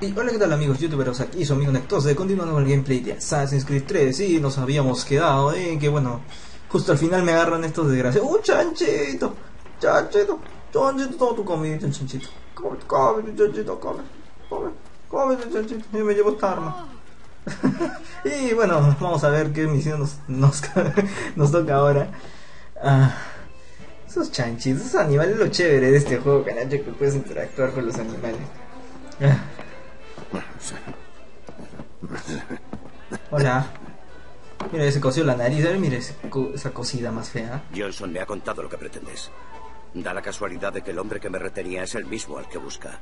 Y hola, ¿qué tal amigos youtuberos? Aquí su amigo Nectose, continuando con el gameplay de Assassin's Creed 3. Y nos habíamos quedado que bueno, justo al final me agarran estos desgraciados. ¡Uh, chanchito! ¡Chanchito! ¡Chanchito! Todo tu comida, chanchito. ¡Come, chanchito! ¡Come! ¡Come! ¡Come, chanchito! Y me llevo esta arma. Y bueno, vamos a ver qué misión nos toca ahora. Esos chanchitos, esos animales, lo chévere de este juego, carajo, que puedes interactuar con los animales. Hola. Mira, se coció la nariz, mira esa cosida más fea. Johnson me ha contado lo que pretendes. Da la casualidad de que el hombre que me retenía es el mismo al que busca.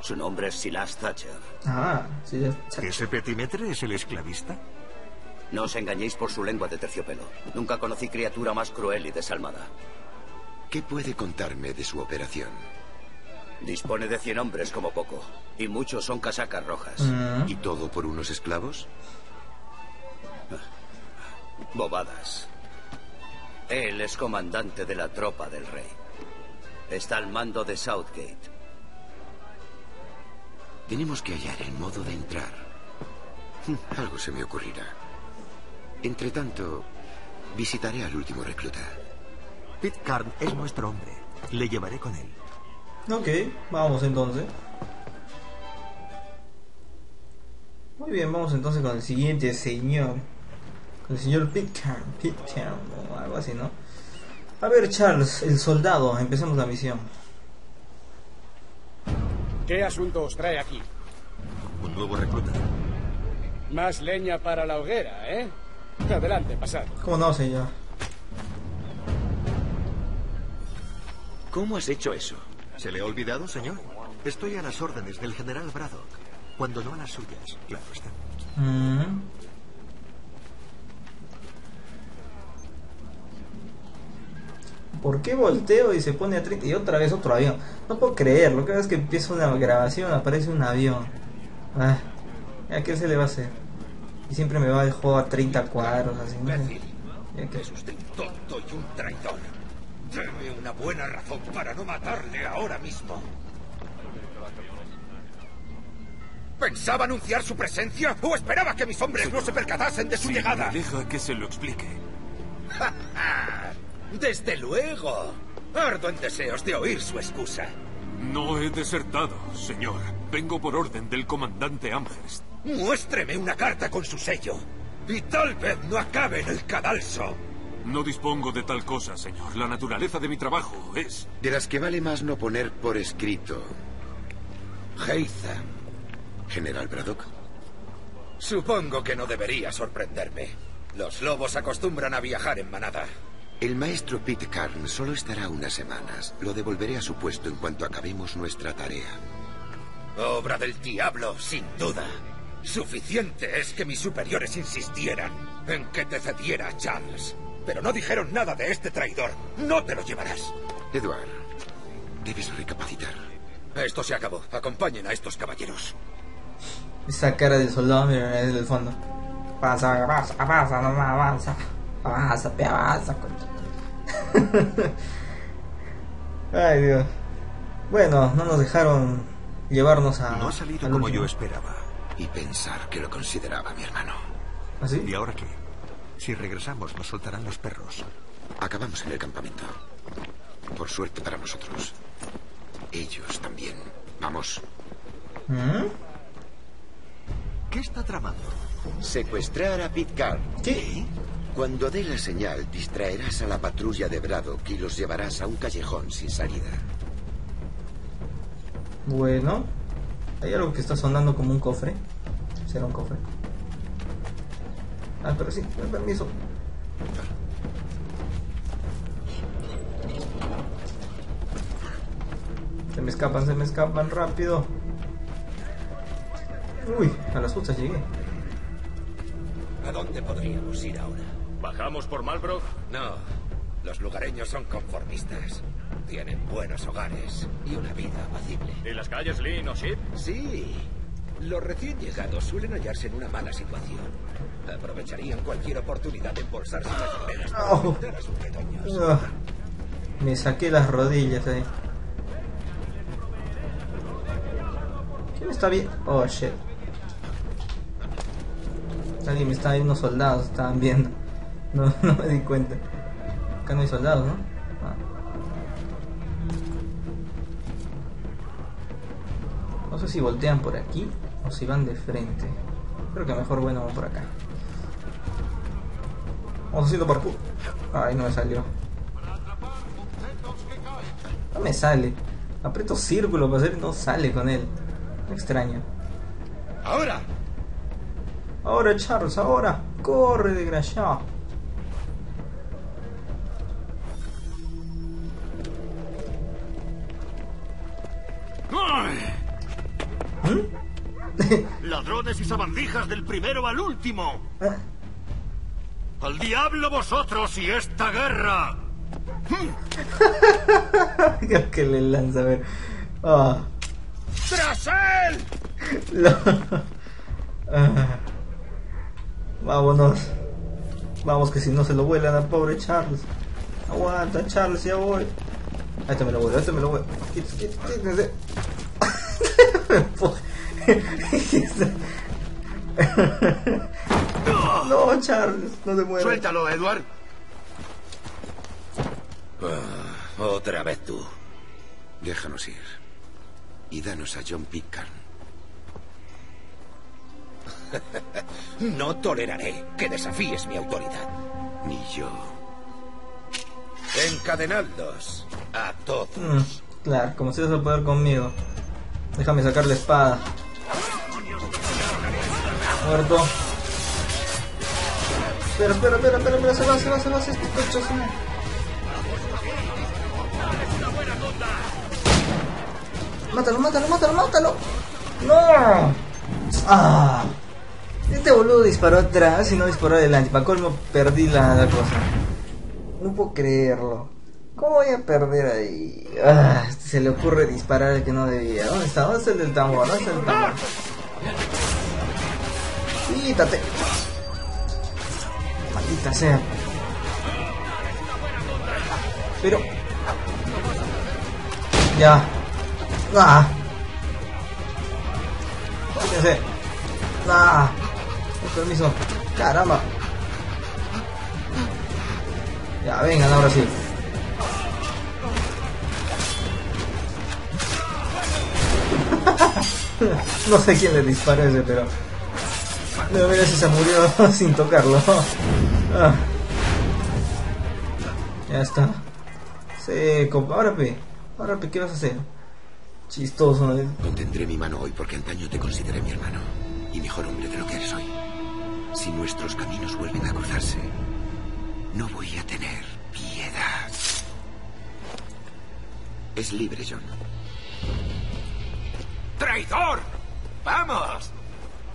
Su nombre es Silas Thatcher. Ah, Silas Thatcher. ¿Ese petimetre es el esclavista? No os engañéis por su lengua de terciopelo. Nunca conocí criatura más cruel y desalmada. ¿Qué puede contarme de su operación? Dispone de 100 hombres como poco, y muchos son casacas rojas. ¿Y todo por unos esclavos? Bobadas. Él es comandante de la tropa del rey. Está al mando de Southgate. Tenemos que hallar el modo de entrar. Algo se me ocurrirá. Entre tanto, visitaré al último recluta. Pitcairn es nuestro hombre. Le llevaré con él. Ok, vamos entonces. Muy bien, vamos entonces con el siguiente señor. Con el señor Pitcairn. Pitcairn, o algo así, ¿no? A ver, Charles, el soldado. Empecemos la misión. ¿Qué asunto os trae aquí? Un nuevo recluta. Más leña para la hoguera, ¿eh? Adelante, pasad. ¿Cómo no, señor? ¿Cómo has hecho eso? ¿Se le ha olvidado, señor? Estoy a las órdenes del general Braddock. Cuando no a las suyas, claro está. ¿Por qué volteo y se pone a 30? Y otra vez otro avión. No puedo creerlo. Cada vez que empieza una grabación aparece un avión. ¿A qué se le va a hacer? Y siempre me va el juego a 30 cuadros así. No sé. Es usted un tonto y un traidor. Deme una buena razón para no matarle ahora mismo. ¿Pensaba anunciar su presencia o esperaba que mis hombres no se percatasen de su llegada? Deja que se lo explique. Desde luego. Ardo en deseos de oír su excusa. No he desertado, señor. Vengo por orden del comandante Amherst. Muéstreme una carta con su sello. Y tal vez no acabe en el cadalso. No dispongo de tal cosa, señor. La naturaleza de mi trabajo es... De las que vale más no poner por escrito. Haytham. General Braddock. Supongo que no debería sorprenderme. Los lobos acostumbran a viajar en manada. El maestro Pitcairn solo estará unas semanas. Lo devolveré a su puesto en cuanto acabemos nuestra tarea. Obra del diablo, sin duda. Suficiente es que mis superiores insistieran en que te cediera a Charles. Pero no dijeron nada de este traidor. No te lo llevarás. Edward, debes recapacitar. Esto se acabó. Acompañen a estos caballeros. Esa cara del soldado, mira, desde el fondo. Pasa, pasa, pasa, no más avanza. Avanza, pe, avanza. Ay, Dios. Bueno, no nos dejaron llevarnos a... No ha salido como yo esperaba. Y pensar que lo consideraba mi hermano. ¿Así? ¿Y ahora qué? Si regresamos nos soltarán los perros. Acabamos en el campamento. Por suerte para nosotros. Ellos también. Vamos. ¿Qué está tramando? Secuestrar a Pitcairn. ¿Qué? Cuando dé la señal, distraerás a la patrulla de Braddock y los llevarás a un callejón sin salida. Bueno, hay algo que está sonando como un cofre. ¿Será un cofre? Ah, pero sí, con permiso. Se me escapan rápido. Uy, a las putas llegué. ¿A dónde podríamos ir ahora? ¿Bajamos por Malbrook? No, los lugareños son conformistas. Tienen buenos hogares y una vida apacible. ¿Y las calles Lynn o Ship? Sí, los recién llegados suelen hallarse en una mala situación. Aprovecharían cualquier oportunidad de embolsarse las velas para aumentar a sus retoños. Me saqué las rodillas ahí. ¿Quién me está viendo? Oh, shit. Alguien me está viendo, unos soldados estaban viendo. No me di cuenta. Acá no hay soldados, ¿no? Ah. No sé si voltean por aquí o si van de frente. Creo que mejor, bueno, vamos por acá. Vamos haciendo parkour. Ay, no me salió. No me sale. Aprieto círculo para hacer y no sale con él. Me extraño. ¡Ahora! ¡Ahora, Charles! ¡Ahora! ¡Corre, desgraciado! Ladrones y sabandijas del primero al último. ¿Eh? ¡Al diablo vosotros y esta guerra! Creo que le lanza, a ver. Oh. ¡Tras él! Vámonos. Vamos, que si no se lo vuelan a pobre Charles. Aguanta, Charles, ya voy. A este me lo vuelo, a este me lo vuelo. Quítense. No, Charles, no te mueras. Suéltalo, Edward. Otra vez tú. Déjanos ir. Y danos a John Picard. No toleraré que desafíes mi autoridad. Ni yo. Encadenadlos a todos. Claro, como si vas a poder conmigo. Déjame sacar la espada. Muerto. Espera, se va, este coche se va. Mátalo. No. Ah. Este boludo disparó atrás y no disparó adelante. Para colmo, perdí la cosa. No puedo creerlo. ¿Cómo voy a perder ahí? Ah, se le ocurre disparar al que no debía. ¿Dónde está? ¿Dónde está el del tambor? ¿Dónde está el tambor? Quítate. Maldita sea. Pero... ya. Ah. Quítense. Ah. Con permiso. Caramba. Ya, vengan ahora sí. No sé quién le disparó ese, pero... no, mira si se murió sin tocarlo. Ah. Ya está. Seco. Ahora, pe, ¿qué vas a hacer? Chistoso, ¿no? Contendré mi mano hoy porque antaño te consideré mi hermano y mejor hombre de lo que eres hoy. Si nuestros caminos vuelven a cruzarse, no voy a tener piedad. Es libre, John. ¡Traidor! ¡Vamos!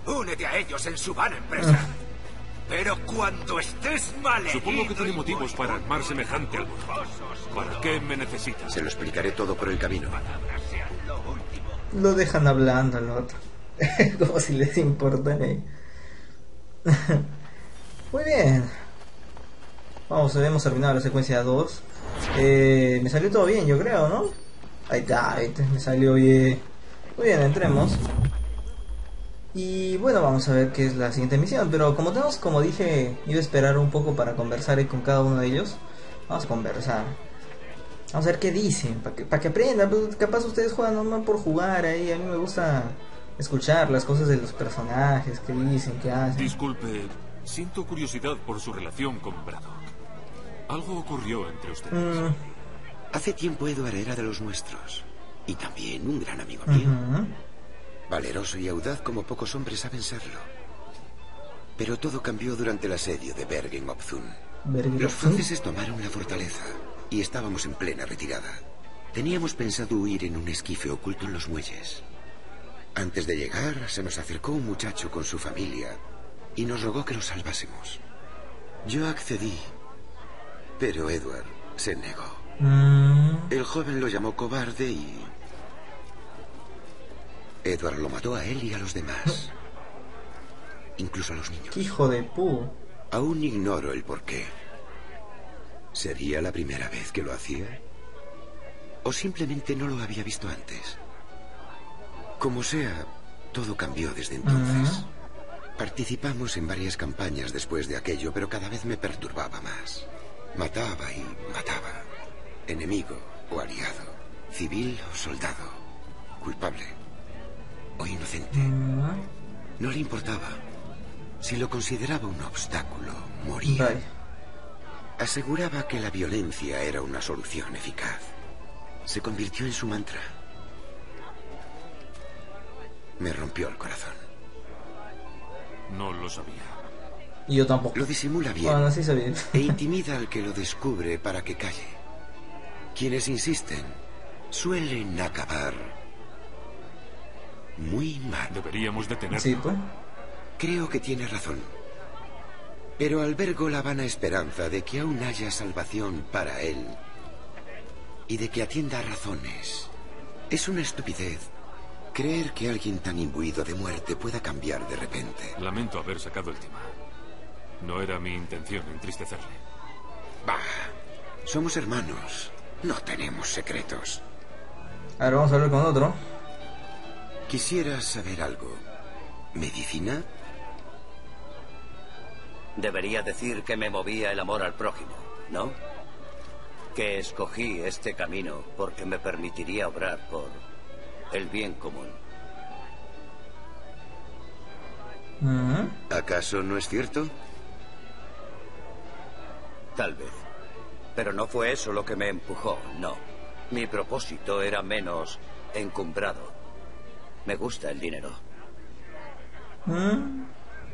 Únete a ellos en su vana empresa. Pero cuando estés mal... Supongo que tiene motivos para armar semejante algo. ¿Para qué me necesitas? Se lo explicaré todo por el camino. Lo dejan hablando al otro. Como si les importara. Muy bien. Vamos, hemos terminado la secuencia 2. Me salió todo bien, yo creo, ¿no? Ahí está, me salió bien. Muy bien, entremos. Y bueno, vamos a ver qué es la siguiente misión. Pero como tenemos, como dije, iba a esperar un poco para conversar ahí con cada uno de ellos. Vamos a conversar. Vamos a ver qué dicen, para que aprendan. Pues capaz ustedes juegan nomás por jugar ahí. A mí me gusta escuchar las cosas de los personajes, qué dicen, qué hacen. Disculpe, siento curiosidad por su relación con Braddock. Algo ocurrió entre ustedes. Hace tiempo Edward era de los nuestros. Y también un gran amigo mío. Valeroso y audaz como pocos hombres saben serlo. Pero todo cambió durante el asedio de Bergen-Op-Zun. Los franceses tomaron la fortaleza y estábamos en plena retirada. Teníamos pensado huir en un esquife oculto en los muelles. Antes de llegar se nos acercó un muchacho con su familia y nos rogó que nos salvásemos. Yo accedí, pero Edward se negó. El joven lo llamó cobarde y... Edward lo mató a él y a los demás. Incluso a los niños. ¡Hijo de pu! Aún ignoro el porqué. ¿Sería la primera vez que lo hacía? ¿O simplemente no lo había visto antes? Como sea, todo cambió desde entonces. Participamos en varias campañas después de aquello, pero cada vez me perturbaba más. Mataba y mataba. Enemigo o aliado. Civil o soldado. Culpable o inocente. No le importaba. Si lo consideraba un obstáculo, moría. Aseguraba que la violencia era una solución eficaz. Se convirtió en su mantra. Me rompió el corazón. No lo sabía. Yo tampoco. Lo disimula bien. Bueno, sí sé bien. E intimida al que lo descubre para que calle. Quienes insisten suelen acabar muy mal. Deberíamos detenerlo. Sí, pues. Creo que tiene razón. Pero albergo la vana esperanza de que aún haya salvación para él y de que atienda a razones. Es una estupidez creer que alguien tan imbuido de muerte pueda cambiar de repente. Lamento haber sacado el tema. No era mi intención entristecerle. Bah, somos hermanos. No tenemos secretos. Ahora vamos a hablar con otro. Quisiera saber algo. ¿Medicina? Debería decir que me movía el amor al prójimo, ¿no? Que escogí este camino porque me permitiría obrar por el bien común. ¿Acaso no es cierto? Tal vez. Pero no fue eso lo que me empujó, no. Mi propósito era menos encumbrado. Me gusta el dinero.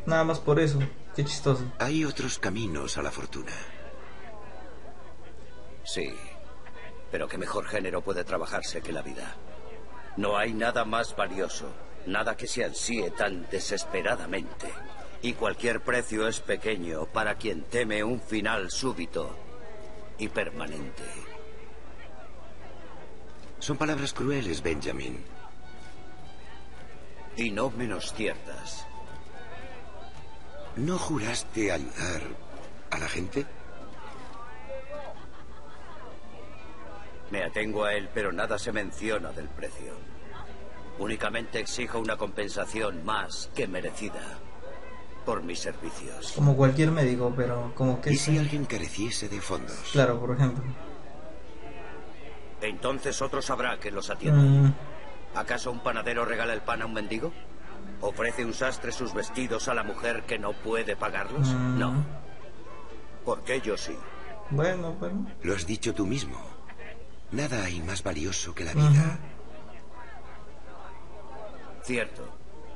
Nada más por eso. Qué chistoso. Hay otros caminos a la fortuna. Sí, pero qué mejor género puede trabajarse que la vida. No hay nada más valioso, nada que se ansíe tan desesperadamente. Y cualquier precio es pequeño para quien teme un final súbito y permanente. Son palabras crueles, Benjamin. Y no menos ciertas. ¿No juraste ayudar a la gente? Me atengo a él, pero nada se menciona del precio. Únicamente exijo una compensación más que merecida por mis servicios. Como cualquier médico, pero como que... ¿Y si alguien careciese de fondos? Claro, por ejemplo. Entonces otro sabrá que los atiende. ¿Acaso un panadero regala el pan a un mendigo? ¿Ofrece un sastre sus vestidos a la mujer que no puede pagarlos? No. Porque yo sí. Bueno, bueno. Lo has dicho tú mismo. Nada hay más valioso que la vida. Cierto.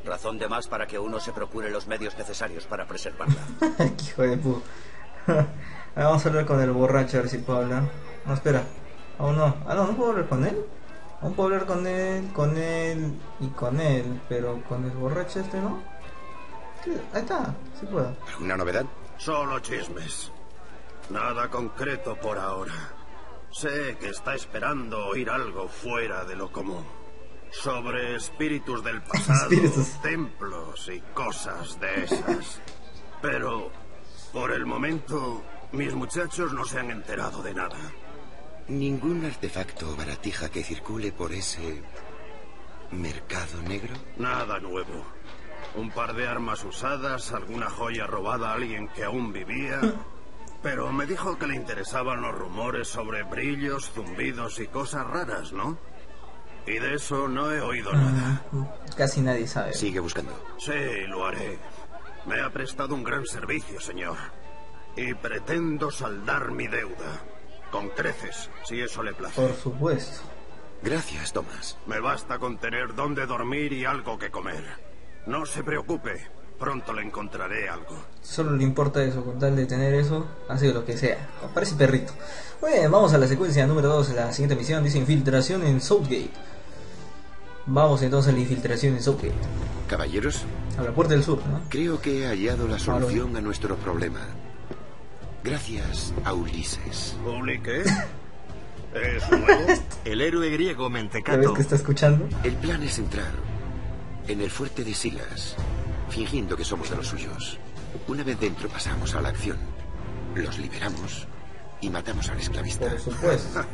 Razón de más para que uno se procure los medios necesarios para preservarla. Hijo de puta. Vamos a hablar con el borracho a ver si puedo hablar. No, espera. Aún no. Ah, no, no puedo hablar con él. Aún puedo hablar con él y con él, pero con el borracho este no. Ahí está, sí puedo. ¿Alguna novedad? Solo chismes. Nada concreto por ahora. Sé que está esperando oír algo fuera de lo común. Sobre espíritus del pasado, templos y cosas de esas. Pero, por el momento, mis muchachos no se han enterado de nada. ¿Ningún artefacto o baratija que circule por ese mercado negro? Nada nuevo. Un par de armas usadas, alguna joya robada a alguien que aún vivía... Pero me dijo que le interesaban los rumores sobre brillos, zumbidos y cosas raras, ¿no? Y de eso no he oído nada. Casi nadie sabe. Sigue buscando. Sí, lo haré. Me ha prestado un gran servicio, señor. Y pretendo saldar mi deuda. Con creces, si eso le place. Por supuesto. Gracias, Tomás. Me basta con tener dónde dormir y algo que comer. No se preocupe. Pronto le encontraré algo. Solo le importa eso, con tal de tener eso, ha sido lo que sea. Parece perrito. Muy bien, vamos a la secuencia número 2. La siguiente misión dice infiltración en Southgate. Vamos entonces a la infiltración en Southgate. Caballeros, a la puerta del sur, ¿no? Creo que he hallado la solución a nuestro problema. Gracias a Ulises. ¿Ulises? ¿Es nuevo? El héroe griego mentecato. ¿Sabes que está escuchando? El plan es entrar en el fuerte de Silas, fingiendo que somos de los suyos. Una vez dentro pasamos a la acción. Los liberamos y matamos al esclavista. Por supuesto.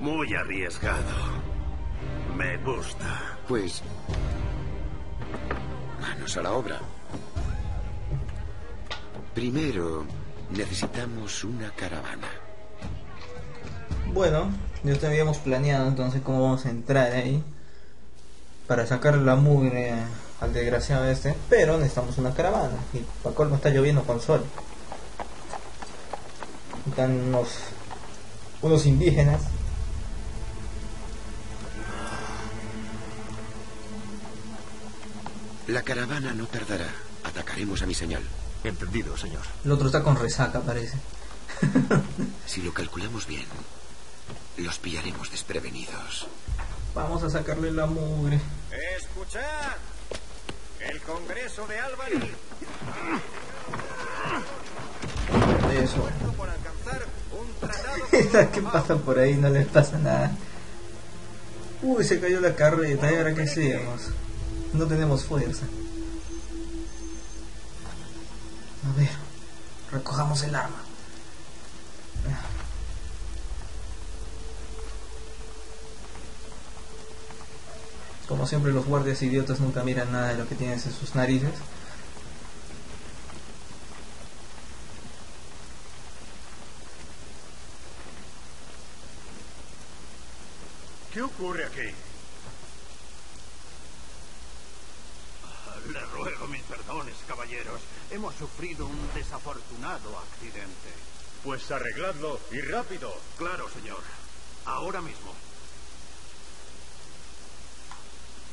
Muy arriesgado. Me gusta. Pues... manos a la obra. Primero, necesitamos una caravana. Bueno, ya te habíamos planeado entonces cómo vamos a entrar ahí. Para sacar la mugre al desgraciado este. Pero necesitamos una caravana. Y para colmo está lloviendo con sol. Están unos indígenas. La caravana no tardará. Atacaremos a mi señal. Entendido, señor. El otro está con resaca, parece. Si lo calculamos bien, los pillaremos desprevenidos. Vamos a sacarle la mugre. ¡Escuchad! El Congreso de Albany. Eso. ¿Qué pasa por ahí? No les pasa nada. Uy, se cayó la carreta. ¿Y ahora qué hacemos? No tenemos fuerza. A ver, recojamos el arma. Como siempre, los guardias idiotas nunca miran nada de lo que tienes en sus narices. ¿Qué ocurre aquí? Le ruego mis perdones, caballeros. Hemos sufrido un desafortunado accidente. Pues arregladlo, y rápido. Claro, señor. Ahora mismo.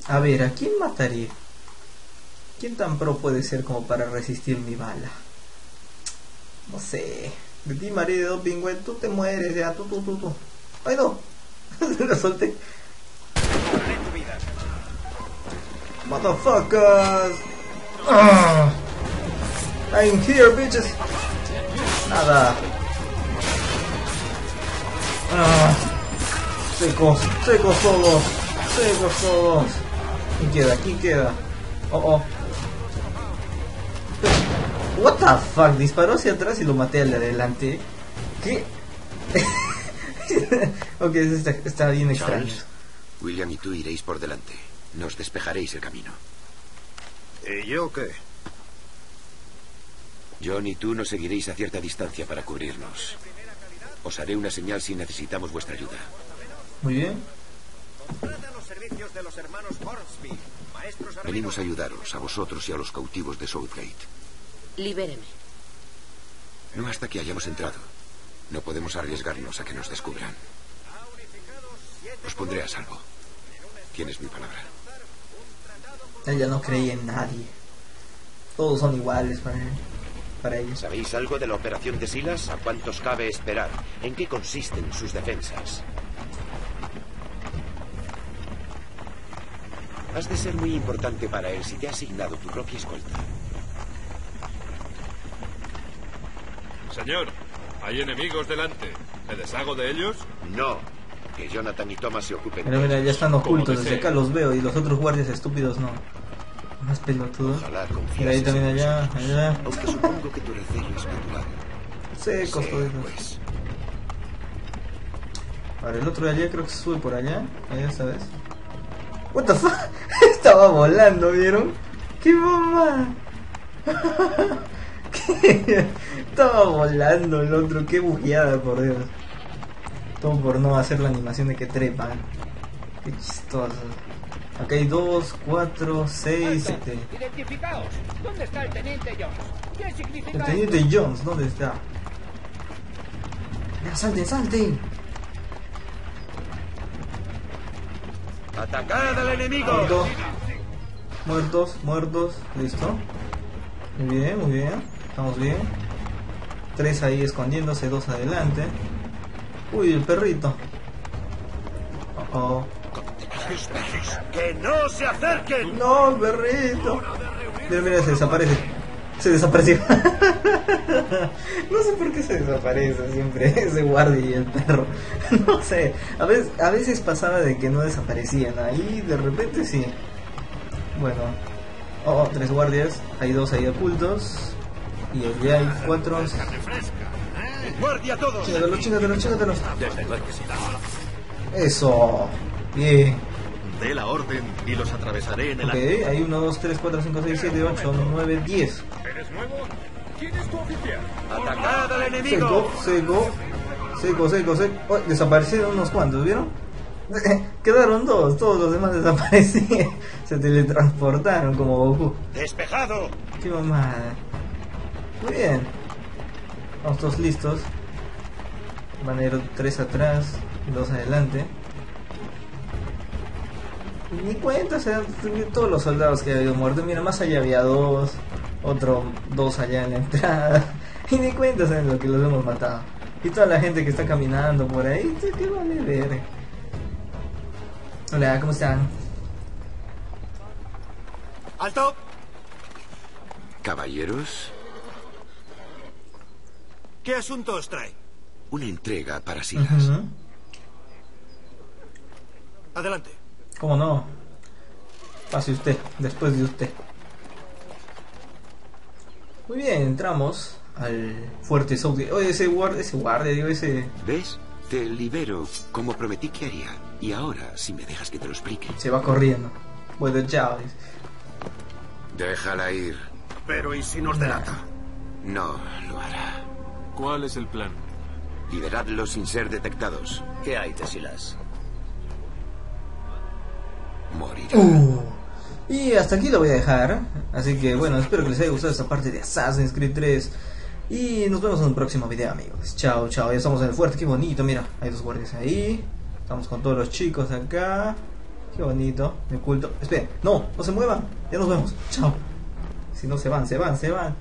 A ver, ¿a quién mataré? ¿Quién tan pro puede ser como para resistir mi bala? No sé. De ti, marido, pingüe, tú te mueres ya. Tú. ¡Ay, no! Lo solté. Motherfuckers. I'm here, bitches. Nada. Secos todos. ¿Quién queda? What the fuck, disparó hacia atrás y lo maté al de adelante. ¿Qué? Ok, está bien extraño. Charles, William y tú iréis por delante. Nos despejaréis el camino. ¿Y yo qué? John y tú nos seguiréis a cierta distancia para cubrirnos. Os haré una señal si necesitamos vuestra ayuda. Muy bien. Venimos a ayudaros, a vosotros y a los cautivos de Southgate. Libéreme. No hasta que hayamos entrado. No podemos arriesgarnos a que nos descubran. Os pondré a salvo. Tienes mi palabra. Ella no creía en nadie. Todos son iguales para ellos. ¿Sabéis algo de la operación de Silas? ¿A cuántos cabe esperar? ¿En qué consisten sus defensas? Has de ser muy importante para él si te ha asignado tu propia escolta. Señor, hay enemigos delante. ¿Me deshago de ellos? No. Que Jonathan y Thomas se ocupen. Mira, ya están ocultos, desde acá los veo y los otros guardias estúpidos no. Más pelotudos. Mira, ahí también allá. Aunque supongo que tu recelo es natural. Secos todos. Pues. Ahora el otro de allá creo que se sube por allá. Allá esta vez. What the fuck? Estaba volando, ¿vieron? ¡Qué mamá! ¿Qué? Estaba volando el otro, qué bugueada, por Dios. Todo por no hacer la animación de que trepan. Qué chistoso. Acá hay 2, 4, 6, 7. Identificaos. ¿Dónde está el teniente Jones? El teniente Jones, ¿dónde está? ¡Ya, salten! ¡Atacad al enemigo! Muertos. Listo. Muy bien. Estamos bien. 3 ahí escondiéndose, 2 adelante. Uy, el perrito. ¡Que no se acerquen! ¡No, el perrito! Mira, se desapareció. No sé por qué se desaparece siempre ese guardia y el perro. No sé, a veces pasaba de que no desaparecían. Ahí de repente sí. Bueno. 3 guardias. Hay 2 ahí ocultos. Y allá hay 4. ¡Guardia todos! ¡Chígatelos! Eso. Bien. Dé la orden y los atravesaré en el área. Ok, hay 1, 2, 3, 4, 5, 6, 7, 8, 9, 10. ¿Eres nuevo? ¿Quién es tu oficial? ¡Atacad al enemigo! Seco. Oh, desaparecieron unos cuantos, ¿vieron? Quedaron dos, todos los demás desaparecieron. Se teletransportaron como Goku. ¡Despejado! ¡Qué mamada! Muy bien. Vamos todos listos. Van a ir 3 atrás, 2 adelante. Ni cuenta, o sea, todos los soldados que habían muerto. Mira, más allá había 2, otro 2 allá en la entrada. Y ni cuenta, o sea, lo que los hemos matado. Y toda la gente que está caminando por ahí, que vale ver. Hola, ¿cómo están? ¡Alto! Caballeros. ¿Qué asunto os trae? Una entrega para Silas. Adelante. ¿Cómo no? Pase usted, después de usted. Muy bien, entramos al fuerte Southgate. Oye, ese guardia. ¿Ves? Te libero, como prometí que haría. Y ahora, si me dejas que te lo explique. Se va corriendo. Bueno, chao. Déjala ir. Pero ¿y si nos delata? No lo hará. ¿Cuál es el plan? Liberadlos sin ser detectados. ¿Qué hay de Silas? Morirá. Y hasta aquí lo voy a dejar. Así que bueno, espero que les haya gustado esta parte de Assassin's Creed 3. Y nos vemos en un próximo video, amigos. Chao, chao. Ya estamos en el fuerte. Qué bonito, mira. Hay 2 guardias ahí. Estamos con todos los chicos acá. Qué bonito. Me oculto. Esperen. No, no se muevan. Ya nos vemos. Chao. Si no se van, se van, se van.